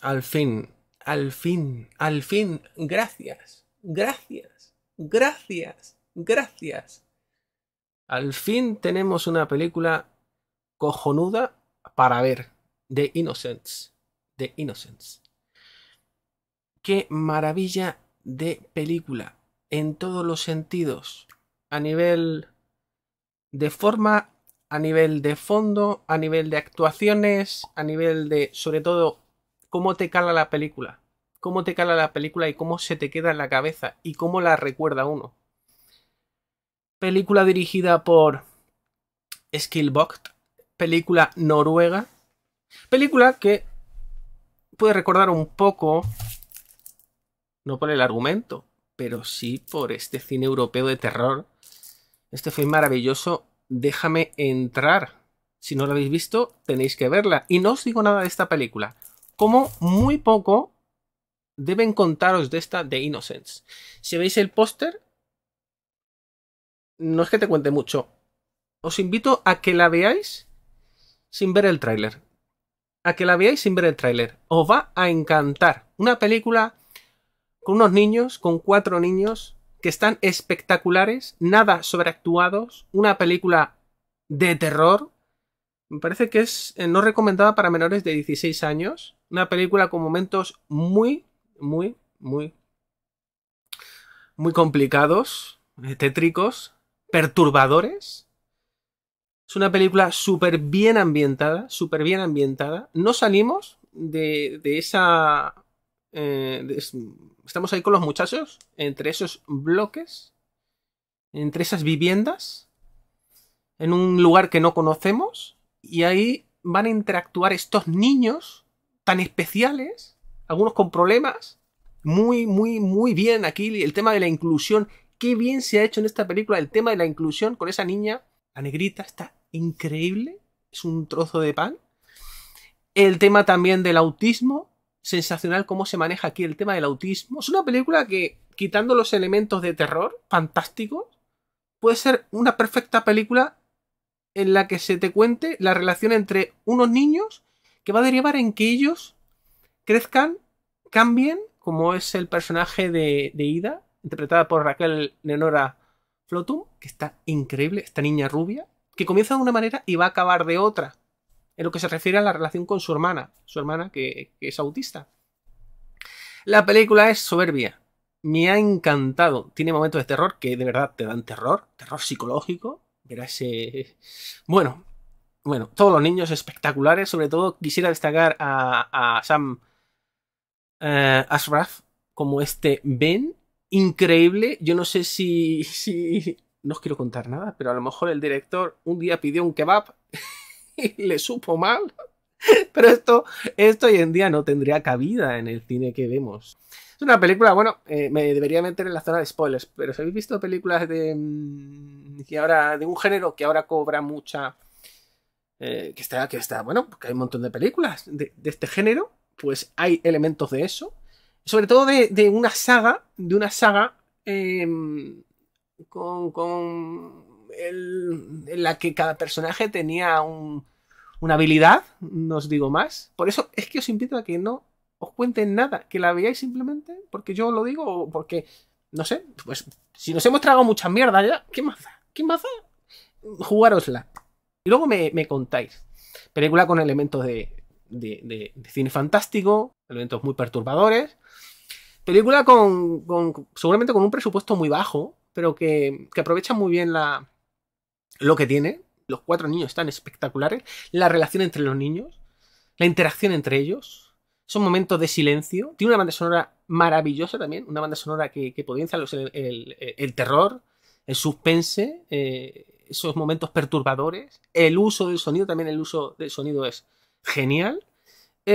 Al fin, gracias. Al fin tenemos una película cojonuda para ver. The Innocents. Qué maravilla de película en todos los sentidos. A nivel de forma, a nivel de fondo, a nivel de actuaciones, a nivel de, sobre todo, cómo te cala la película. Cómo te cala la película y cómo se te queda en la cabeza y cómo la recuerda uno. Película dirigida por Eskil Vogt. Película noruega. Película que puede recordar un poco, no por el argumento, pero sí por este cine europeo de terror. Este film maravilloso, Déjame Entrar. Si no lo habéis visto, tenéis que verla. Y no os digo nada de esta película. Como muy poco deben contaros de esta The Innocents. Si veis el póster, no es que te cuente mucho. Os invito a que la veáis sin ver el tráiler. Os va a encantar. Una película con unos niños, con 4 niños, que están espectaculares, nada sobreactuados. Una película de terror. Me parece que es no recomendada para menores de 16 años. Una película con momentos muy complicados, tétricos, perturbadores. Es una película súper bien ambientada. No salimos de esa... estamos ahí con los muchachos, entre esos bloques, entre esas viviendas, en un lugar que no conocemos, y ahí van a interactuar estos niños tan especiales, algunos con problemas. Muy bien aquí el tema de la inclusión. Qué bien se ha hecho en esta película el tema de la inclusión con esa niña. La negrita está increíble, es un trozo de pan. El tema también del autismo, sensacional cómo se maneja aquí el tema del autismo. Es una película que, quitando los elementos de terror fantásticos, puede ser una perfecta película en la que se te cuente la relación entre unos niños que va a derivar en que ellos crezcan, cambien, como es el personaje de Ida, interpretada por Raquel Leonora Fløttum, que está increíble, esta niña rubia, que comienza de una manera y va a acabar de otra, en lo que se refiere a la relación con su hermana que es autista. La película es soberbia, me ha encantado, tiene momentos de terror que de verdad te dan terror psicológico, verás ese... Bueno, todos los niños espectaculares, sobre todo quisiera destacar a Sam Ashraf como este Ben, increíble. Yo no sé si... No os quiero contar nada, pero a lo mejor el director un día pidió un kebab... le supo mal, pero esto hoy en día no tendría cabida en el cine que vemos. Es una película, me debería meter en la zona de spoilers, pero si habéis visto películas de un género que ahora cobra mucha, porque hay un montón de películas de este género, pues hay elementos de eso, sobre todo de una saga en la que cada personaje tenía una habilidad, no os digo más. Por eso es que os invito a que no os cuenten nada, que la veáis simplemente porque yo lo digo o porque, no sé, pues si nos hemos tragado mucha mierda ya, ¿qué más da? Jugárosla. Y luego me contáis. Película con elementos de cine fantástico, elementos muy perturbadores. Película seguramente con un presupuesto muy bajo, pero que aprovecha muy bien lo que tiene. Los 4 niños están espectaculares. La relación entre los niños, la interacción entre ellos, son momentos de silencio. Tiene una banda sonora maravillosa también, una banda sonora que potencia el terror, el suspense, esos momentos perturbadores. El uso del sonido es genial. ¿Y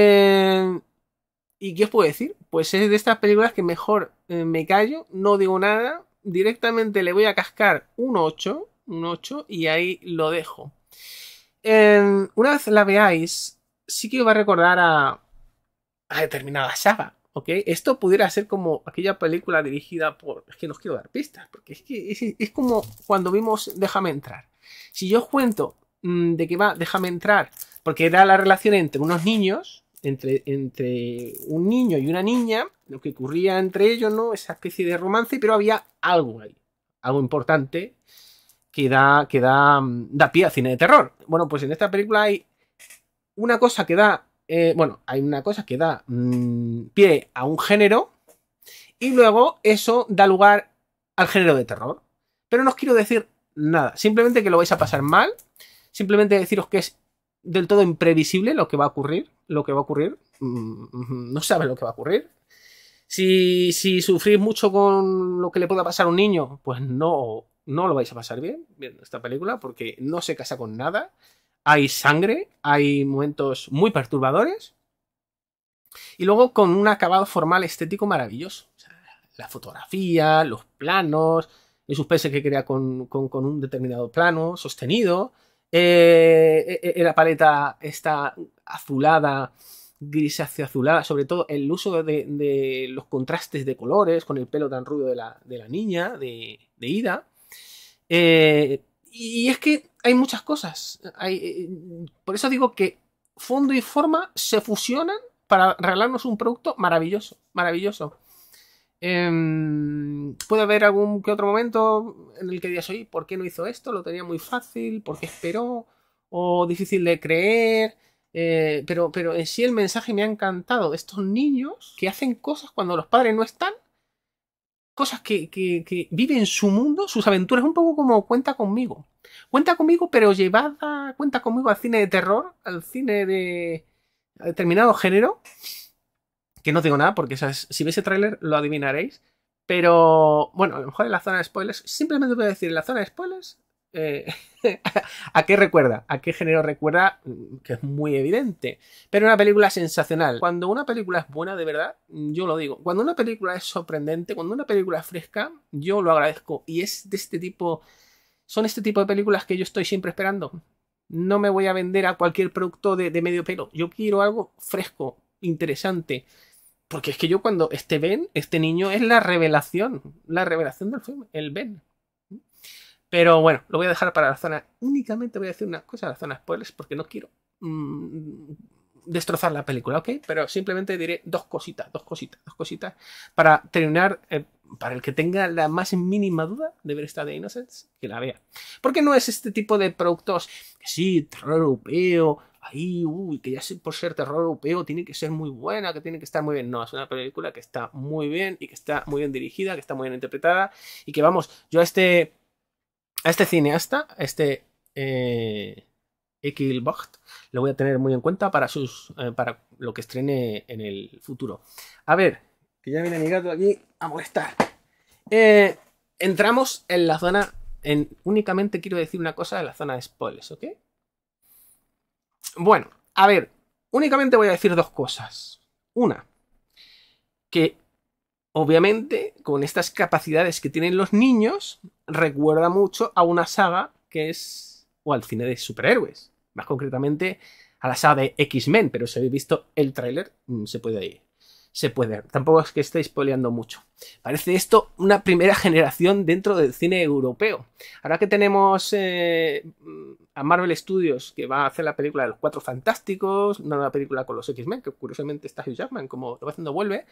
qué os puedo decir? Pues es de estas películas que mejor me callo, no digo nada, directamente le voy a cascar un 8 y ahí lo dejo. Una vez la veáis, sí que os va a recordar a determinada saga, ¿ok? Esto pudiera ser como aquella película dirigida por... Es que no os quiero dar pistas, porque es que es como cuando vimos Déjame Entrar. Si yo os cuento de qué va Déjame Entrar, porque era la relación entre unos niños, entre un niño y una niña, lo que ocurría entre ellos, ¿no? Esa especie de romance, pero había algo ahí, algo importante que da pie al cine de terror. Bueno, pues en esta película hay una cosa que da, pie a un género, y luego eso da lugar al género de terror. Pero no os quiero decir nada, simplemente que lo vais a pasar mal, simplemente deciros que es del todo imprevisible lo que va a ocurrir, no sabes lo que va a ocurrir. Si sufrís mucho con lo que le pueda pasar a un niño, pues no lo vais a pasar bien viendo esta película, porque no se casa con nada. Hay sangre, hay momentos muy perturbadores, y luego con un acabado formal estético maravilloso. O sea, la fotografía, los planos, el suspense que crea con un determinado plano sostenido, la paleta está azulada, grisácea azulada, sobre todo el uso de los contrastes de colores con el pelo tan rubio de la niña, de Ida. Y es que hay muchas cosas. Por eso digo que fondo y forma se fusionan para regalarnos un producto maravilloso. Maravilloso. Puede haber algún que otro momento en el que digas, oye, ¿por qué no hizo esto? Lo tenía muy fácil, ¿por qué esperó? O difícil de creer. Pero en sí el mensaje me ha encantado. Estos niños que hacen cosas cuando los padres no están. Cosas que viven su mundo, sus aventuras, un poco como Cuenta Conmigo. Cuenta Conmigo, pero llevada Cuenta Conmigo al cine de terror, al cine de determinado género. Que no digo nada, porque si veis el tráiler lo adivinaréis. Pero, bueno, a lo mejor en la zona de spoilers, simplemente voy a decir, en la zona de spoilers, ¿a qué recuerda? ¿A qué género recuerda? Que es muy evidente. Pero una película sensacional. Cuando una película es buena, de verdad, yo lo digo. Cuando una película es sorprendente, cuando una película es fresca, yo lo agradezco. Y es de este tipo... Son este tipo de películas que yo estoy siempre esperando. No me voy a vender a cualquier producto de medio pelo. Yo quiero algo fresco, interesante. Porque es que yo cuando... Este niño es la revelación. La revelación del film. El Ben. Pero bueno, lo voy a dejar para la zona. Únicamente voy a decir una cosa a la zona spoilers, porque no quiero destrozar la película, ¿ok? Pero simplemente diré dos cositas. Para terminar, para el que tenga la más mínima duda de ver esta The Innocents, que la vea. Porque no es este tipo de productos que sí, terror europeo, ahí, uy, que ya por ser terror europeo tiene que ser muy buena, que tiene que estar muy bien. No, es una película que está muy bien y que está muy bien dirigida, que está muy bien interpretada y que, vamos, yo a este cineasta, a este Eskil Vogt, lo voy a tener muy en cuenta para lo que estrene en el futuro. A ver, que ya viene mi gato aquí a molestar. Entramos en la zona... únicamente quiero decir una cosa de la zona de spoilers, ¿ok? Bueno, a ver, únicamente voy a decir dos cosas. Una, que... Obviamente, con estas capacidades que tienen los niños, recuerda mucho a una saga que es... o al cine de superhéroes. Más concretamente, a la saga de X-Men. Pero si habéis visto el tráiler, se puede. Tampoco es que estéis spoileando mucho. Parece esto una primera generación dentro del cine europeo. Ahora que tenemos a Marvel Studios, que va a hacer la película de los Cuatro Fantásticos, una nueva película con los X-Men, que curiosamente está Hugh Jackman, como lo va haciendo vuelve...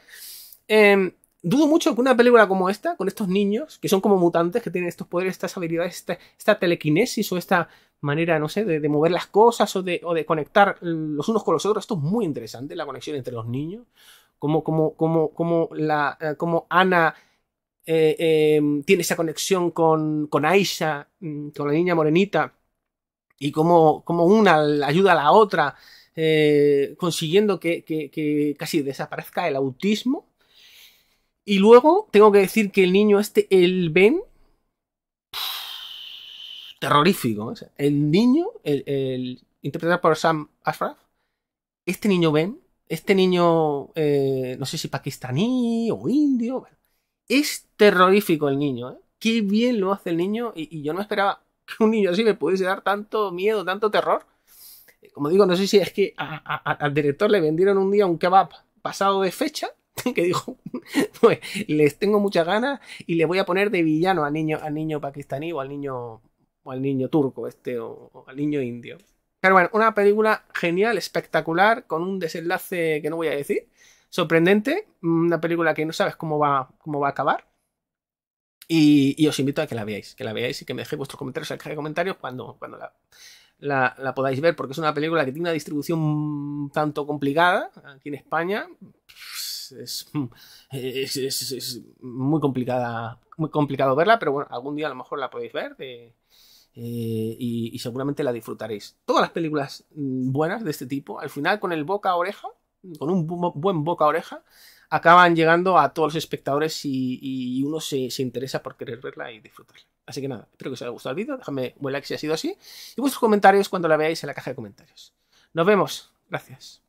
Dudo mucho que una película como esta, con estos niños, que son como mutantes, que tienen estos poderes, estas habilidades, esta telequinesis o esta manera, no sé, de mover las cosas o de conectar los unos con los otros. Esto es muy interesante, la conexión entre los niños. Como Ana tiene esa conexión con Aisha, con la niña morenita, y como una ayuda a la otra, consiguiendo que casi desaparezca el autismo. Y luego tengo que decir que el niño este, el Ben, terrorífico. O sea, el niño, el interpretado por Sam Ashraf, este niño Ben, este niño, no sé si pakistaní o indio, bueno, es terrorífico el niño. Qué bien lo hace el niño, y yo no esperaba que un niño así me pudiese dar tanto miedo, tanto terror. Como digo, no sé si es que al director le vendieron un día un kebab pasado de fecha, que dijo, pues les tengo muchas ganas y le voy a poner de villano al niño pakistaní o al niño turco este o al niño indio. Pero bueno, una película genial, espectacular, con un desenlace que no voy a decir, sorprendente, una película que no sabes cómo va a acabar. Y os invito a que la veáis, y que me dejéis vuestros comentarios en la caja de comentarios cuando la podáis ver, porque es una película que tiene una distribución tanto complicada aquí en España. Es muy complicada, muy complicado verla, pero bueno, algún día a lo mejor la podéis ver y seguramente la disfrutaréis. Todas las películas buenas de este tipo, al final con el boca a oreja, con un buen boca a oreja, acaban llegando a todos los espectadores y uno se interesa por querer verla y disfrutarla. Así que nada, espero que os haya gustado el vídeo, dejadme un like si ha sido así, y vuestros comentarios cuando la veáis en la caja de comentarios. Nos vemos, gracias.